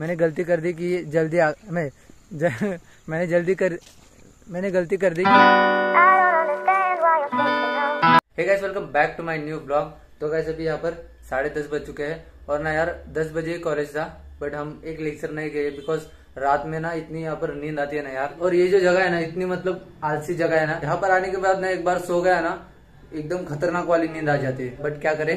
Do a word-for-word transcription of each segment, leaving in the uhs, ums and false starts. मैंने गलती कर दी कि जल्दी आ, मैं ज, मैंने जल्दी कर मैंने गलती कर दी। Hey guys, welcome back to my new blog. तो गाइस अभी यहाँ पर साढ़े दस बज चुके हैं और ना यार दस बजे कॉलेज था बट हम एक लेक्चर नहीं गए बिकॉज रात में ना इतनी यहाँ पर नींद आती है ना यार। और ये जो जगह है ना इतनी मतलब आलसी जगह है ना, यहाँ पर आने के बाद ना एक बार सो गया ना एकदम खतरनाक वाली नींद आ जाती है। बट क्या करे,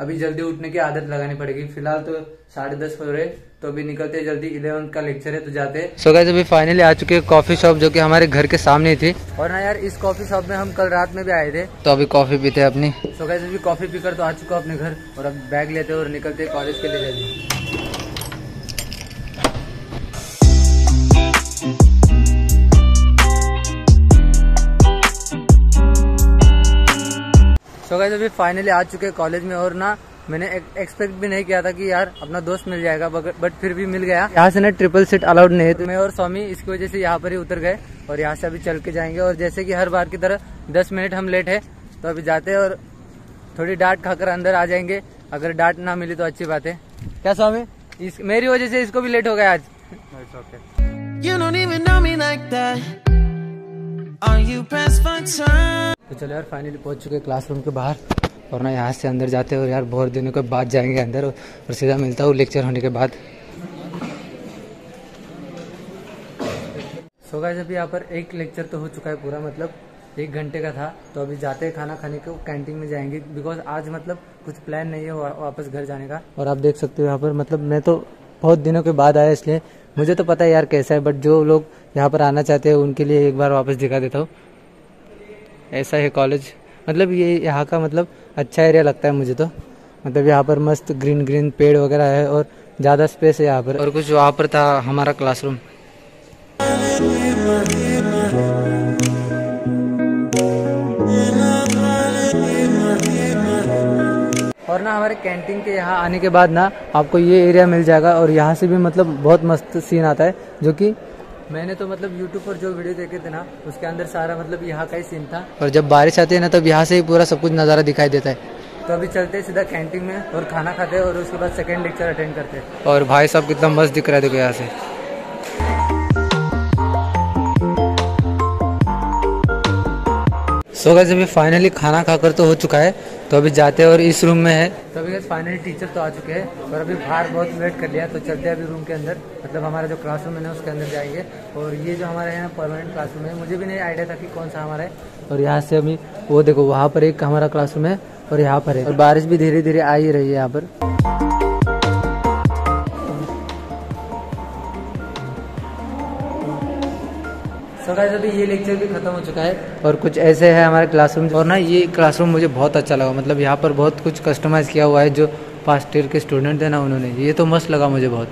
अभी जल्दी उठने की आदत लगानी पड़ेगी। फिलहाल तो साढ़े दस हो रहे तो अभी निकलते हैं जल्दी, इलेवन का लेक्चर है तो जाते हैं। सो गाइस अभी फाइनली आ चुके हैं कॉफी शॉप जो कि हमारे घर के सामने थी। और ना यार इस कॉफी शॉप में हम कल रात में भी आए थे तो अभी कॉफी पीते हैं अपनी। सो गाइस अभी कॉफी पीकर तो आ चुका अपने घर और अब बैग लेते हैं और निकलते हैं कॉलेज के लिए जल्दी। तो गाइस अभी फाइनली आ चुके कॉलेज में और ना मैंने एक्सपेक्ट भी नहीं किया था कि यार अपना दोस्त मिल जाएगा बट फिर भी मिल गया। यहाँ से ना ट्रिपल सीट अलाउड नहीं है तो मैं और स्वामी इसकी वजह से यहाँ पर ही उतर गए और यहाँ से अभी चल के जाएंगे। और जैसे कि हर बार की तरह दस मिनट हम लेट है तो अभी जाते हैं और थोड़ी डांट खाकर अंदर आ जाएंगे। अगर डांट ना मिली तो अच्छी बात है। क्या स्वामी, इस, मेरी वजह से इसको भी लेट हो गया आज। तो चलो यार फाइनली पहुंच चुके क्लासरूम के बाहर और ना यहाँ से अंदर जाते हैं और यार बहुत दिनों के बाद जाएंगे अंदर और सीधा मिलता हूँ लेक्चर होने के बाद। सो गाइस अभी यहाँ पर एक लेक्चर तो हो चुका है पूरा, मतलब एक घंटे का था। तो अभी जाते हैं खाना खाने के कैंटीन में जाएंगे बिकॉज आज मतलब कुछ प्लान नहीं है वापस घर जाने का। और आप देख सकते हो यहाँ पर मतलब मैं तो बहुत दिनों के बाद आया इसलिए मुझे तो पता है यार कैसा है, बट जो लोग यहाँ पर आना चाहते हैं उनके लिए एक बार वापस दिखा देता हूँ। ऐसा है कॉलेज, मतलब ये यहाँ का मतलब अच्छा एरिया लगता है मुझे तो। मतलब यहाँ पर मस्त ग्रीन ग्रीन पेड़ वगैरह है और ज़्यादा स्पेस है यहाँ पर। और कुछ वहाँ पर था हमारा क्लासरूम। और ना हमारे कैंटीन के यहाँ आने के बाद ना आपको ये एरिया मिल जाएगा और यहाँ से भी मतलब बहुत मस्त सीन आता है जो कि मैंने तो मतलब यूट्यूब पर जो वीडियो देखे थे ना उसके अंदर सारा मतलब यहाँ का ही सीन था। और जब बारिश आती है ना तब यहाँ से ही पूरा सब कुछ नज़ारा दिखाई देता है। तो अभी चलते हैं सीधा कैंटीन में और खाना खाते हैं और उसके बाद सेकंड लेक्चर अटेंड करते हैं। और भाई साहब कितना मस्त दिख रहा है देखो यहाँ से। सो गाइस अभी फाइनली खाना खाकर तो हो चुका है तो अभी जाते हैं और इस रूम में है। तो अभी फाइनली टीचर तो आ चुके हैं और अभी बाहर बहुत वेट कर लिया तो चलते हैं अभी रूम के अंदर, मतलब हमारा जो क्लासरूम है ना उसके अंदर जाएंगे। और ये जो हमारा है ना परमानेंट क्लासरूम है, मुझे भी नहीं आइडिया था कि कौन सा हमारा है। और यहाँ से अभी वो देखो वहाँ पर एक हमारा क्लासरूम है और यहाँ पर है। और बारिश भी धीरे धीरे आ ही रही है यहाँ पर। तो गाइस अभी ये लेक्चर भी खत्म हो चुका है और कुछ ऐसे है हमारे क्लासरूम। और ना ये क्लासरूम मुझे बहुत अच्छा लगा, मतलब यहाँ पर बहुत कुछ कस्टमाइज किया हुआ है जो पास्ट ईयर के स्टूडेंट थे ना उन्होंने। ये तो मस्त लगा मुझे बहुत।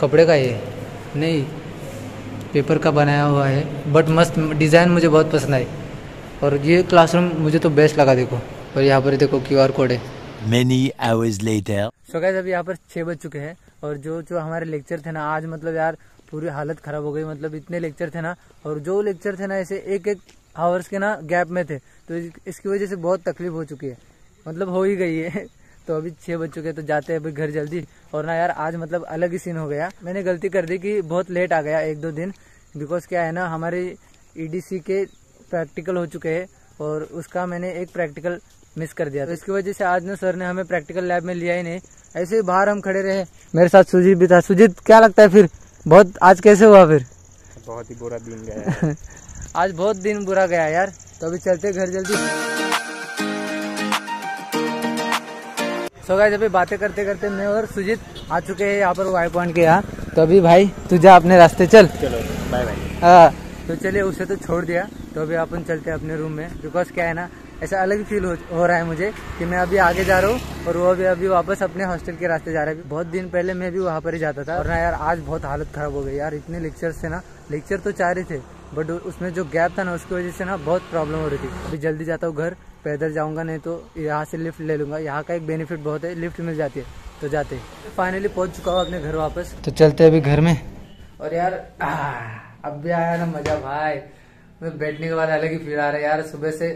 कपड़े का ये नहीं, पेपर का बनाया हुआ है बट मस्त डिज़ाइन मुझे बहुत पसंद आई। और ये क्लासरूम मुझे तो बेस्ट लगा देखो। और यहाँ पर देखो क्यू आर कोड है। Many hours later. So guys अभी यहाँ पर छः बज चुके हैं और जो जो हमारे लेक्चर थे ना आज, मतलब यार पूरी हालत खराब हो गई। मतलब इतने लेक्चर थे ना और जो लेक्चर थे ना ऐसे एक एक आवर्स के ना गैप में थे तो इसकी वजह से बहुत तकलीफ हो चुकी है, मतलब हो ही गई है। तो अभी छः बज चुके हैं तो जाते हैं अभी घर जल्दी। और ना यार आज मतलब अलग ही सीन हो गया, मैंने गलती कर दी कि बहुत लेट आ गया एक दो दिन बिकॉज क्या है ना हमारे ई डी सी के प्रैक्टिकल हो चुके हैं और उसका मैंने एक प्रैक्टिकल मिस कर दिया तो इसकी वजह से आज ना सर ने हमें प्रैक्टिकल लैब में लिया ही नहीं। ऐसे ही बाहर हम खड़े रहे, मेरे साथ सुजीत भी था। सुजीत क्या लगता है फिर बहुत आज कैसे हुआ? फिर बहुत ही बुरा दिन गया आज, बहुत दिन बुरा गया यार। तो अभी चलते घर जल्दी। सो गाइस अभी बातें करते करते मैं और सुजीत आ चुके हैं यहाँ पर वाई पॉइंट के यहाँ। तो अभी भाई तू जा अपने रास्ते चल। चलो बाय बाय। तो चलिए उसे तो छोड़ दिया तो अभी अपन चलते हैं अपने रूम में बिकॉज क्या है ना ऐसा अलग फील हो, हो रहा है मुझे कि मैं अभी आगे जा रहा हूँ और वो भी अभी वापस अपने हॉस्टल के रास्ते जा रहा है। बहुत दिन पहले मैं भी वहाँ पर ही जाता था। और ना यार आज बहुत हालत खराब हो गई यार, इतने लेक्चर्स थे ना, लेक्चर तो चार ही थे बट उसमें जो गैप था ना उसकी वजह से ना बहुत प्रॉब्लम हो रही थी। अभी जल्दी जाता हूँ घर, पैदल जाऊँगा नहीं तो यहाँ से लिफ्ट ले लूँगा। यहाँ का एक बेनिफिट बहुत है, लिफ्ट मिल जाती है तो जाते। फाइनली पहुँच चुका हूँ अपने घर वापस तो चलते अभी घर में। और यार अब भी आया ना मज़ा भाई, मैं बैठने के बाद अलग ही फील आ रहा है यार। सुबह से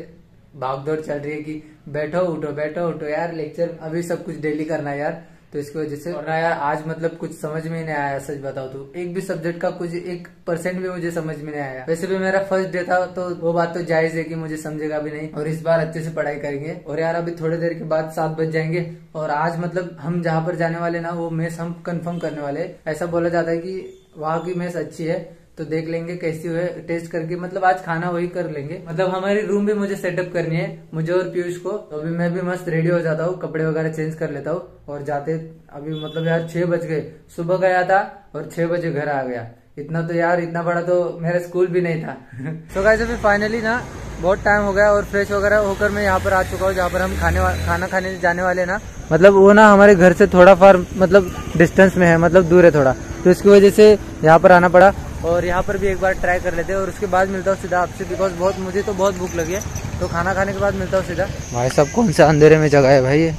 भागदौड़ चल रही है कि बैठो उठो बैठो उठो यार लेक्चर, अभी सब कुछ डेली करना है यार। तो इसकी वजह से और ना यार आज मतलब कुछ समझ में नहीं आया। सच बताओ तो एक भी सब्जेक्ट का कुछ एक परसेंट भी मुझे समझ में नहीं आया। वैसे भी मेरा फर्स्ट डे था तो वो बात तो जायज है कि मुझे समझेगा भी नहीं, और इस बार अच्छे से पढ़ाई करेंगे। और यार अभी थोड़ी देर के बाद सात बज जाएंगे और आज मतलब हम जहाँ पर जाने वाले ना वो मैच हम कन्फर्म करने वाले। ऐसा बोला जाता है कि वहाँ की मैच अच्छी है तो देख लेंगे कैसी हुए टेस्ट करके, मतलब आज खाना वही कर लेंगे। मतलब हमारी रूम भी मुझे सेटअप करनी है, मुझे और पीयूष को। तो अभी मैं भी मस्त रेडी हो जाता हूँ, कपड़े वगैरह चेंज कर लेता हूँ और जाते अभी मतलब यार छह बज गए। सुबह गया था और छह बजे घर आ गया। इतना तो यार इतना बड़ा तो मेरा स्कूल भी नहीं था। तो गाइस अभी फाइनली ना बहुत टाइम हो गया और फ्रेश वगैरह होकर मैं यहाँ पर आ चुका हूँ जहाँ पर हम खाने खाना खाने जाने वाले ना। मतलब वो ना हमारे घर से थोड़ा फार मतलब डिस्टेंस में है, मतलब दूर है थोड़ा, तो इसकी वजह से यहाँ पर आना पड़ा। और यहाँ पर भी एक बार ट्राई कर लेते हैं और उसके बाद मिलता हूँ सीधा आपसे, बिकॉज बहुत मुझे तो बहुत भूख लगी है। तो खाना खाने के बाद मिलता हूँ सीधा। भाई साहब कौन सा अंधेरे में जगह है भाई।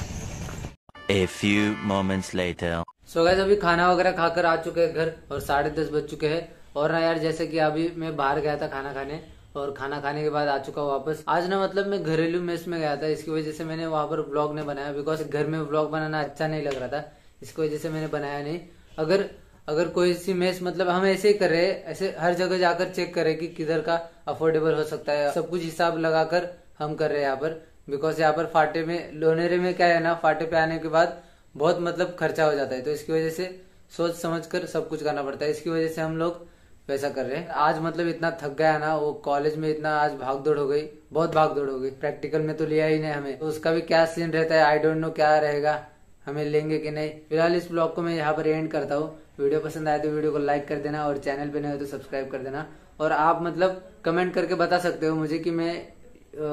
A few moments later. So guys अभी खाना वगैरह खाकर आ चुके हैं घर और साढ़े दस बज चुके हैं। और ना यार जैसे कि अभी मैं बाहर गया था खाना खाने और खाना खाने के बाद आ चुका हूँ वापस। आज ना मतलब मैं घरेलू मेस में गया था, इसकी वजह से मैंने वहाँ पर व्लॉग नहीं बनाया, बिकॉज घर में व्लॉग बनाना अच्छा नहीं लग रहा था, इसकी वजह से मैंने बनाया नहीं। अगर अगर कोई सी मेस मतलब हम ऐसे ही कर रहे हैं, ऐसे हर जगह जाकर चेक कर रहे हैं कि किधर का अफोर्डेबल हो सकता है, सब कुछ हिसाब लगाकर हम कर रहे हैं यहाँ पर। बिकॉज यहाँ पर फाटे में लोनेरे में क्या है ना, फाटे पे आने के बाद बहुत मतलब खर्चा हो जाता है, तो इसकी वजह से सोच समझ कर सब कुछ करना पड़ता है, इसकी वजह से हम लोग वैसा कर रहे हैं। आज मतलब इतना थक गया ना, वो कॉलेज में इतना आज भागदौड़ हो गई, बहुत भागदौड़ हो गई। प्रैक्टिकल में तो लिया ही नहीं हमें, तो उसका भी क्या सीन रहता है आई डोंट नो क्या रहेगा, हमें लेंगे कि नहीं। फिलहाल इस ब्लॉग को मैं यहाँ पर एंड करता हूँ। वीडियो पसंद आए तो वीडियो को लाइक कर देना और चैनल पे नए हो तो सब्सक्राइब कर देना। और आप मतलब कमेंट करके बता सकते हो मुझे कि मैं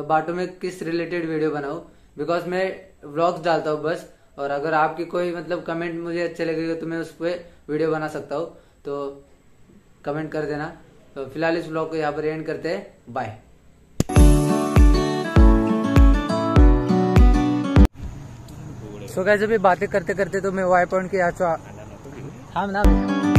बातों में किस रिलेटेड वीडियो बनाऊं, बिकॉज मैं व्लॉग्स डालता हूँ बस। और अगर आपकी कोई मतलब कमेंट मुझे अच्छे लगेगा तो मैं उस पर वीडियो बना सकता हूँ, तो कमेंट कर देना। तो फिलहाल इस ब्लॉग को यहाँ पर एंड करते हैं, बाय। सो गाइस अभी बातें करते करते तो मैं वाई पॉइंट के यहाँ हम ना